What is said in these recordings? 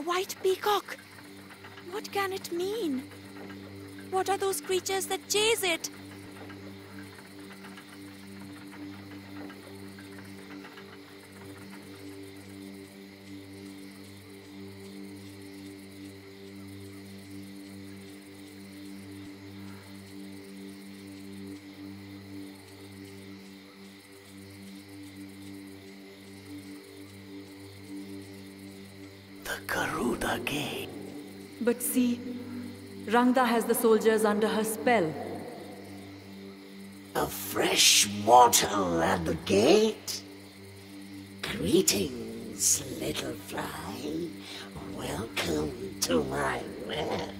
A white peacock. What can it mean? What are those creatures that chase it? Garuda Gate. But see, Rangda has the soldiers under her spell. A fresh mortal at the gate? Greetings, little fly. Welcome to my web.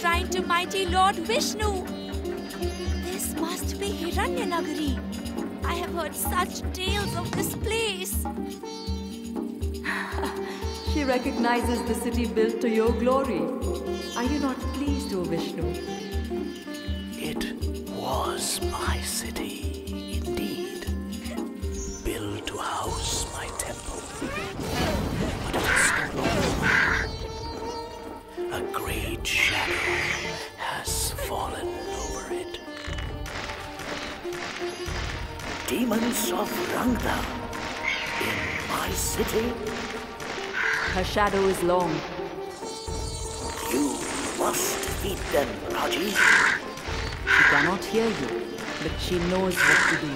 Shrine to mighty Lord Vishnu. This must be Hiranyanagari. I have heard such tales of this place. She recognizes the city built to your glory. Are you not pleased, O Vishnu? It was my city, indeed. Built to house my temple. But it's no longer. A great shadow has fallen over it. Demons of Rangda in my city. Her shadow is long. You must defeat them, Raji. She cannot hear you, but she knows what to do.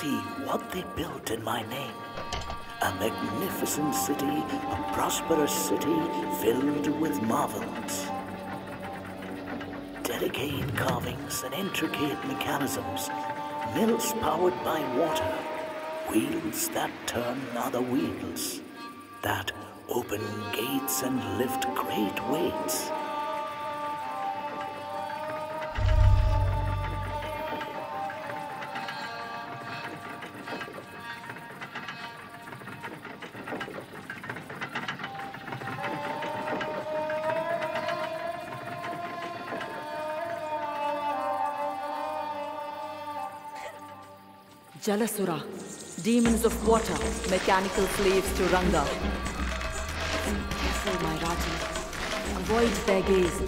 See what they built in my name. A magnificent city, a prosperous city filled with marvels. Delicate carvings and intricate mechanisms. Mills powered by water. Wheels that turn other wheels. That open gates and lift great weights. Jalasura, demons of water, mechanical slaves to Rangda. Be careful, my Raji. Avoid their gaze.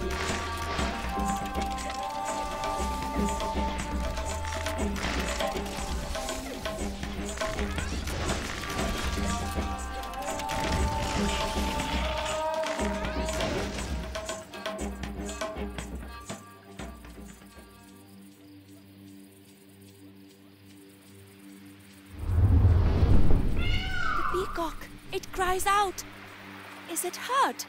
It cries out. Is it hurt?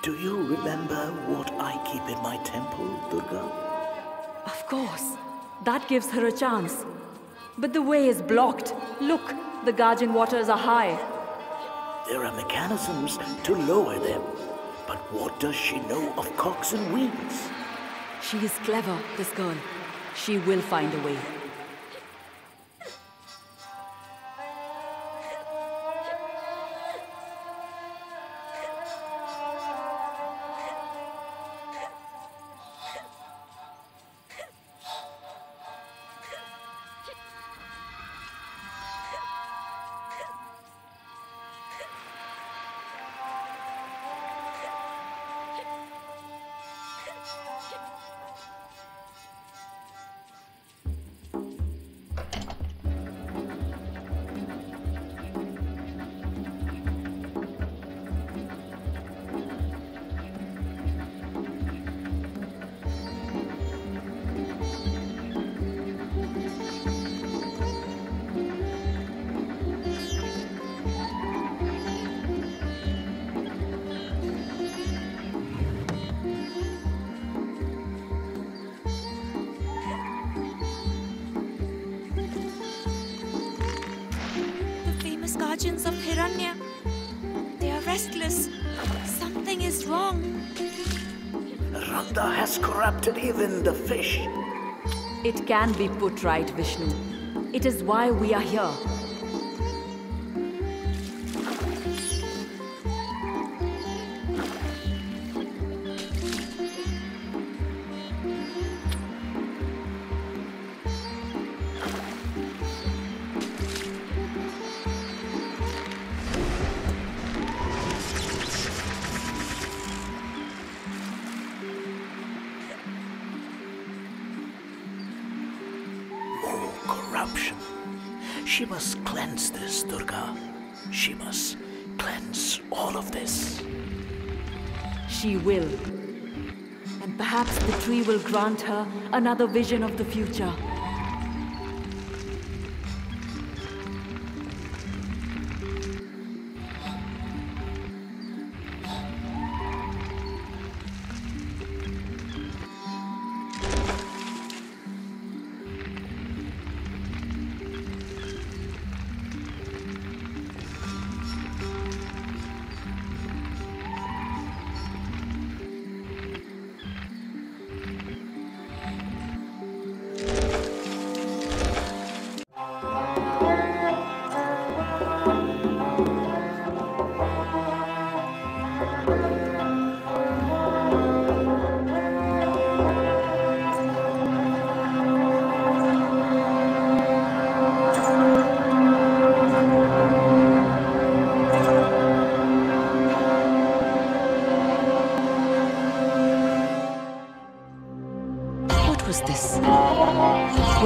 Do you remember what I keep in my temple, Durga? Of course. That gives her a chance. But the way is blocked. Look, the guardian waters are high. There are mechanisms to lower them. But what does she know of cocks and wheels? She is clever, this girl. She will find a way. Guardians of Hiranya. They are restless. Something is wrong. Rangda has corrupted even the fish. It can be put right, Vishnu. It is why we are here. She must cleanse this, Durga. She must cleanse all of this. She will. And perhaps the tree will grant her another vision of the future.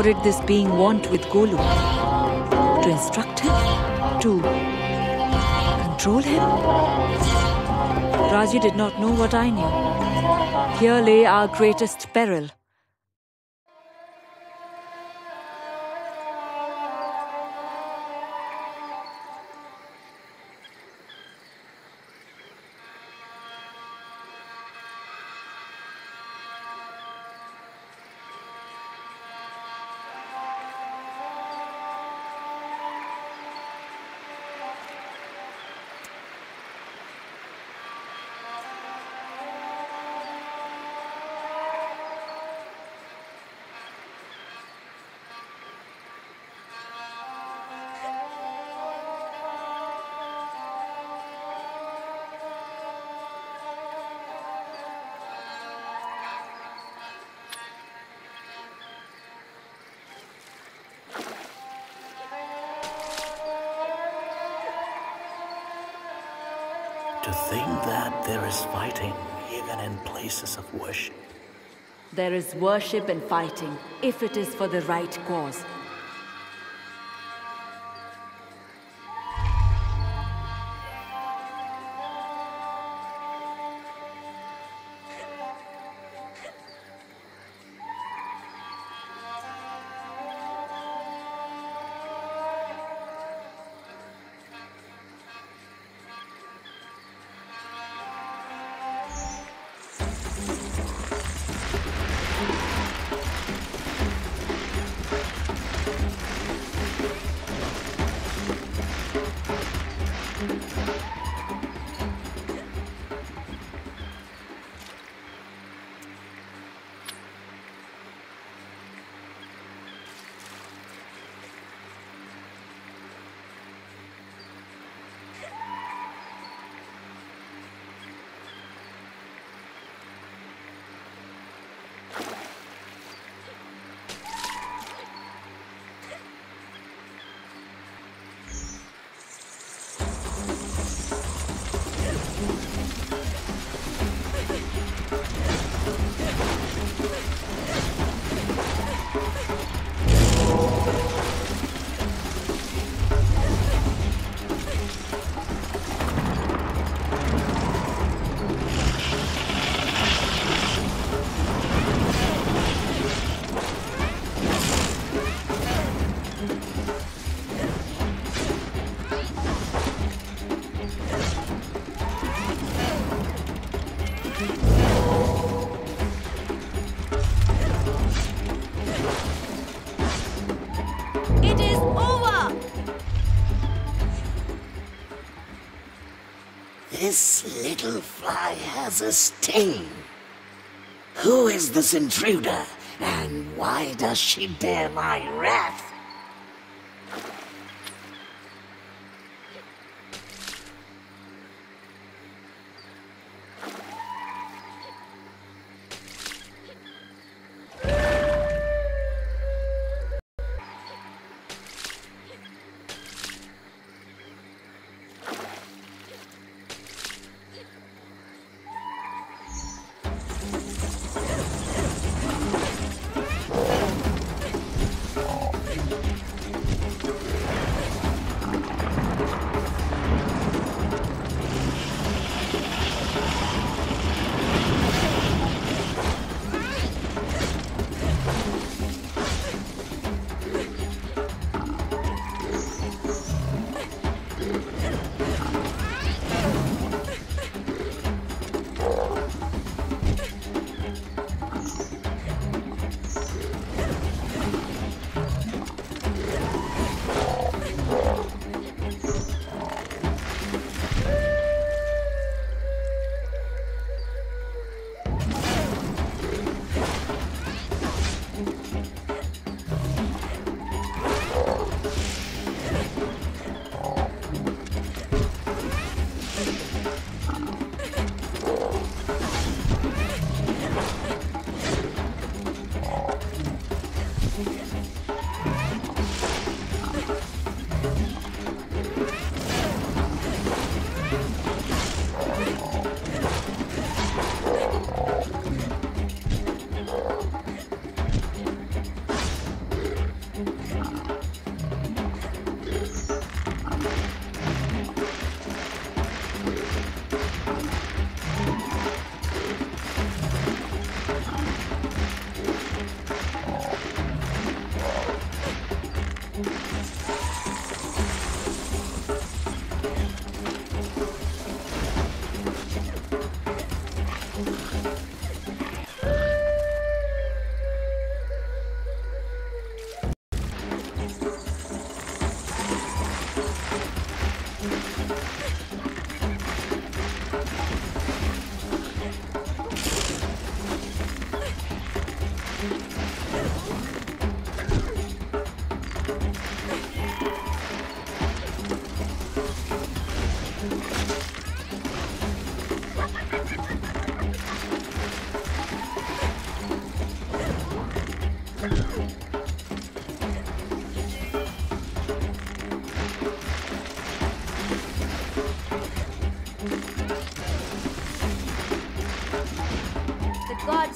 avoided this being wont with Golu? To instruct him? To control him? Raji did not know what I knew. Here lay our greatest peril. To think that there is fighting even in places of worship. There is worship and fighting, if it is for the right cause. This little fly has a sting. Who is this intruder, and why does she dare my wrath?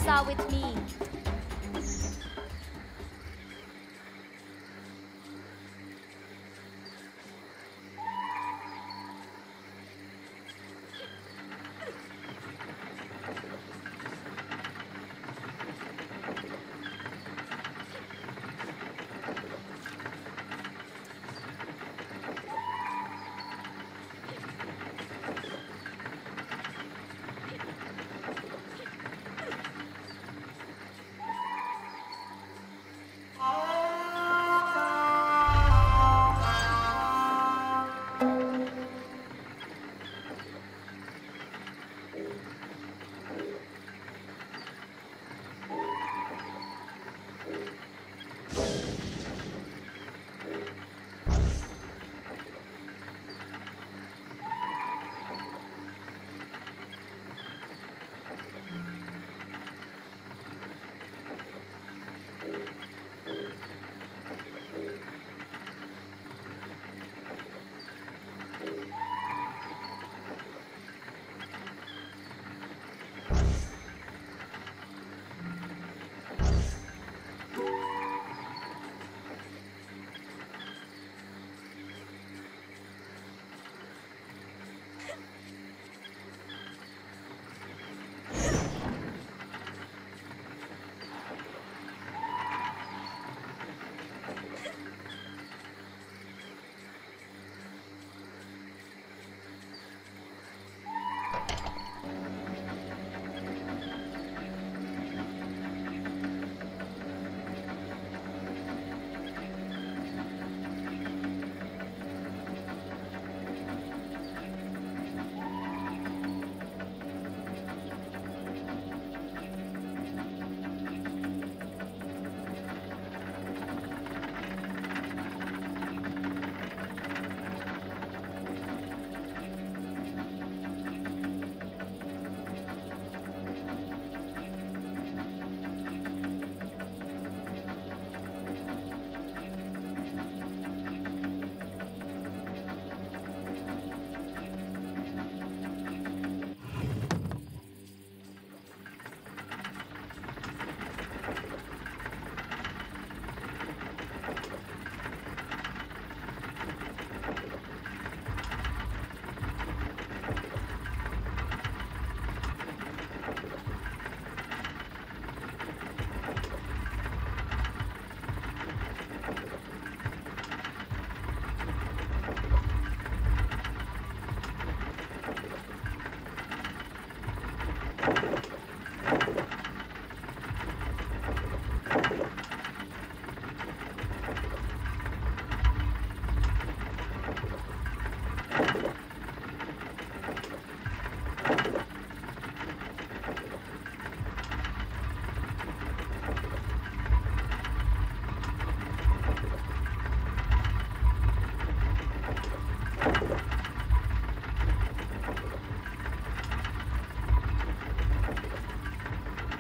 friends are with me.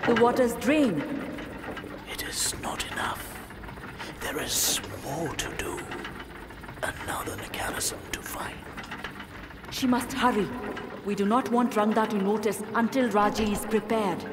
The water's drained. It is not enough. There is more to do. Another mechanism to find. She must hurry. We do not want Rangda to notice until Raji is prepared.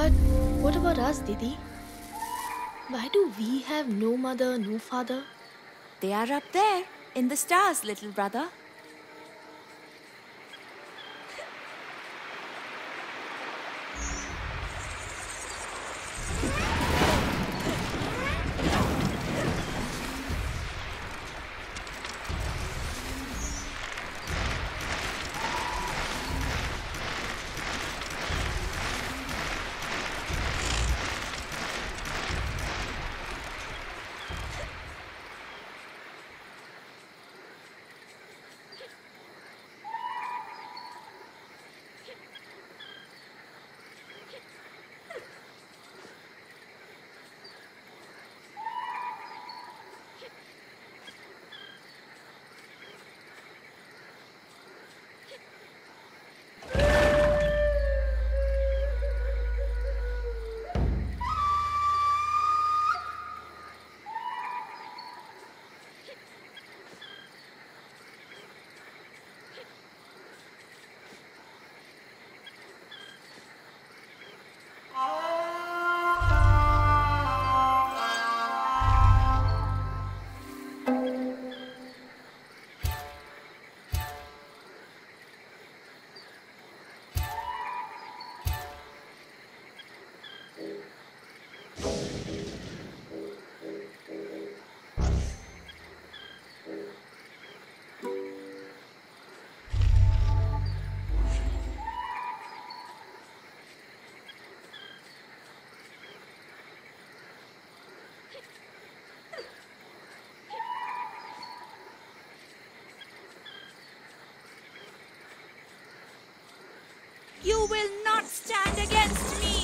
But what about us, Didi? Why do we have no mother, no father? They are up there, in the stars, little brother. You will not stand against me!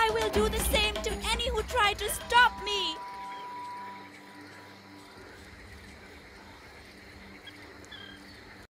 I will do the same to any who try to stop me!